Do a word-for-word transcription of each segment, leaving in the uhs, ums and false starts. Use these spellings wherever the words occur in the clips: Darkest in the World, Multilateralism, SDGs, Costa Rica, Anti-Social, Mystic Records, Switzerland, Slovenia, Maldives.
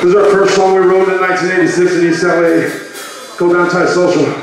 This is our first song we wrote in nineteen eighty-six in East L A, called Anti-Social.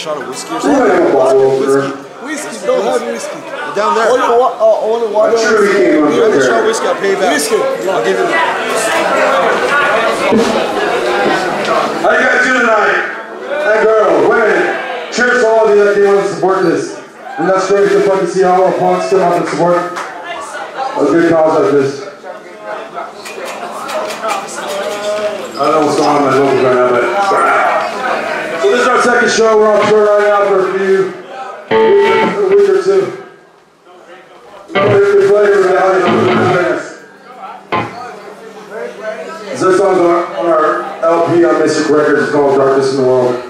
shot of whiskey or something? Whiskey. Whiskey. Don't have whiskey. Down there. Only, wa uh, only water. You have a shot of whiskey. I'll pay back. Whiskey. I'll give you that. How you guys doing tonight? Hey, girl, women. Cheers to all of you that want to support this. And that's great to fucking see how our punks come out and support a good cause like this. I don't know what's going on in my vocals right now, but so this is our second show. We're on tour right now for a few a week or two. This song's on, on our L P on Mystic Records. It's called Darkest in the World.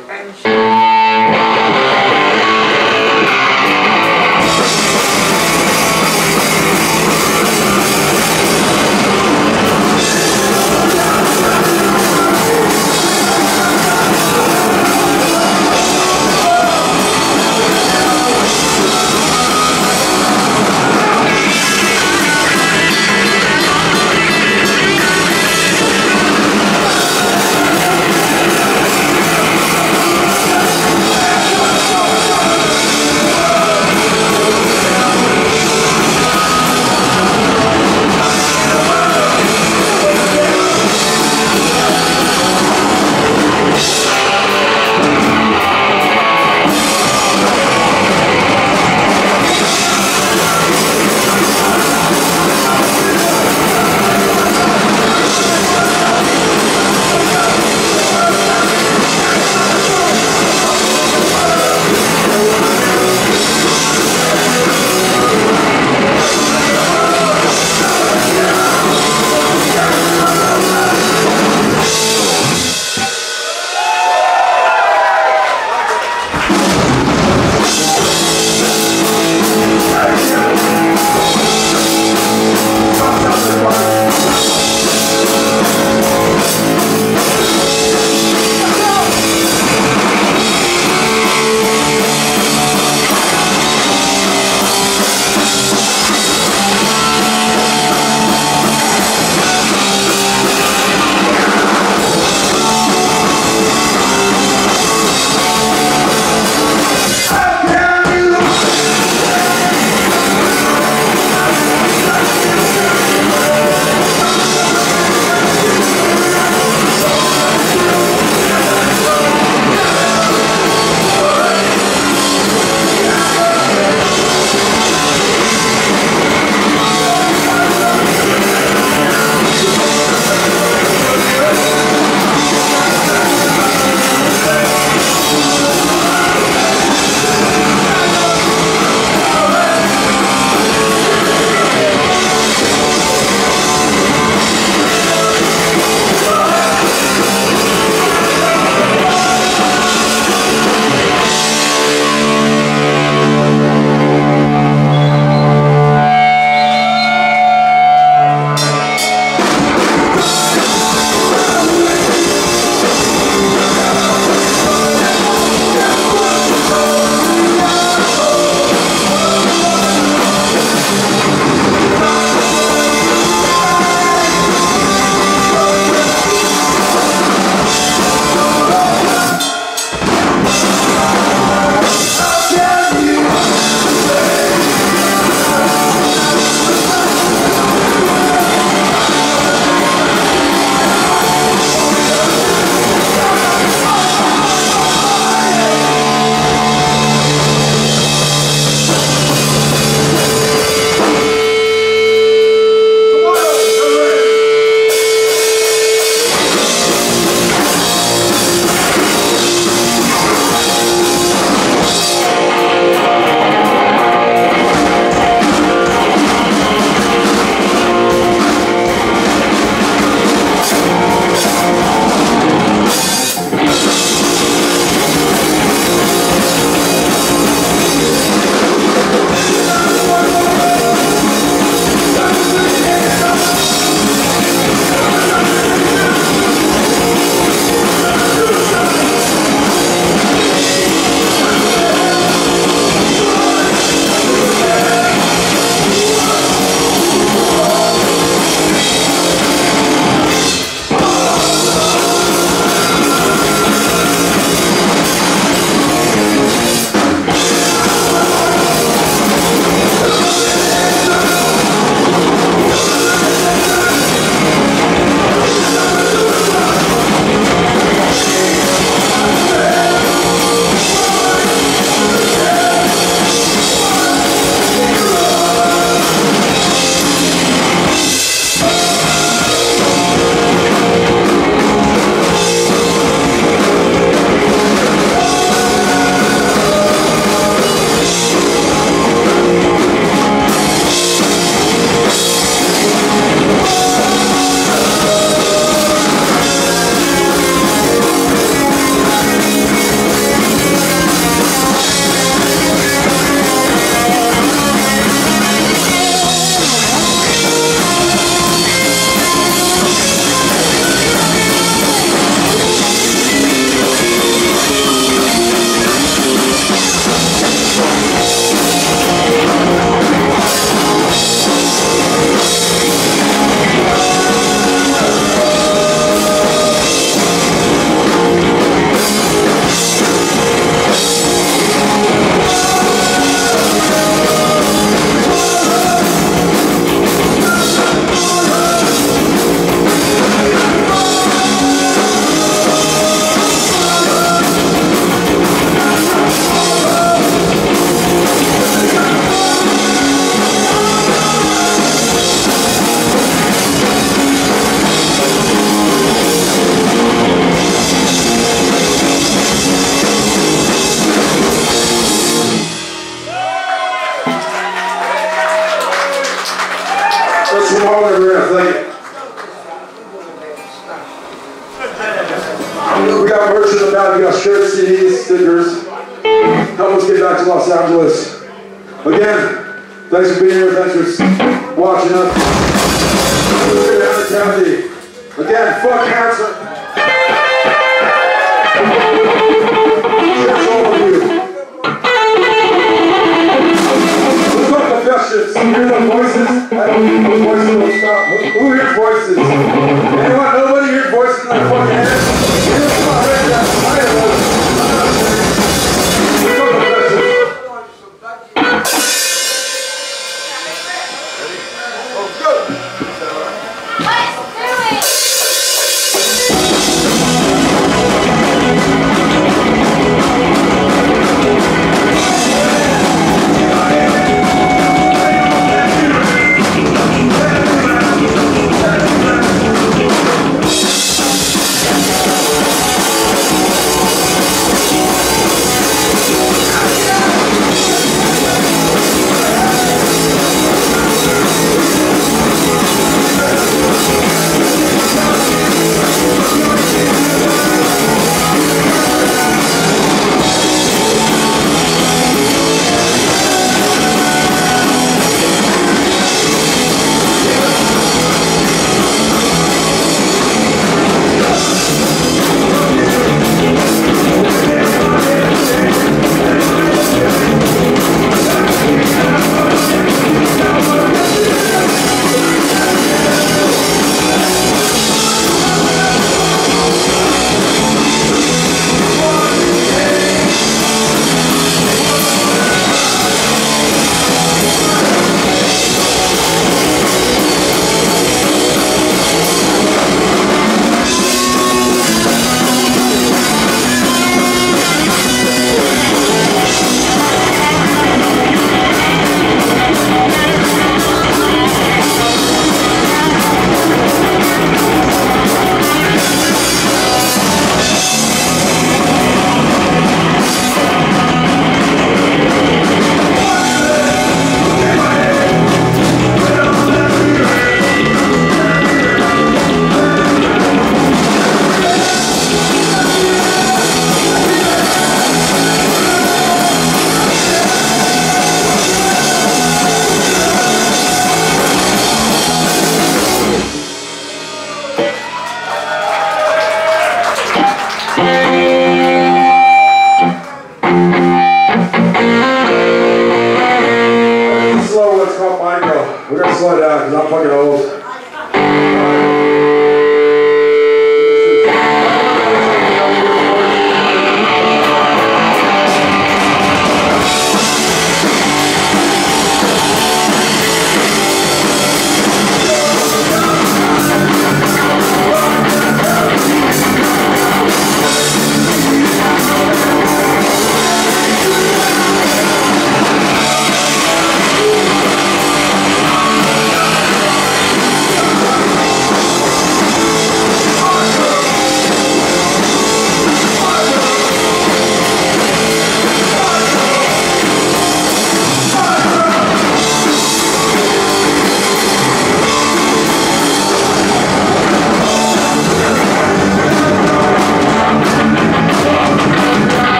C Ds, stickers. Help us get back to Los Angeles. Again, thanks for being here. Thanks for watching us. Again, fuck cancer. That's all of you. Look up the best shit. Hear the voices. I don't think the voices will stop. Who hears voices? Anyone?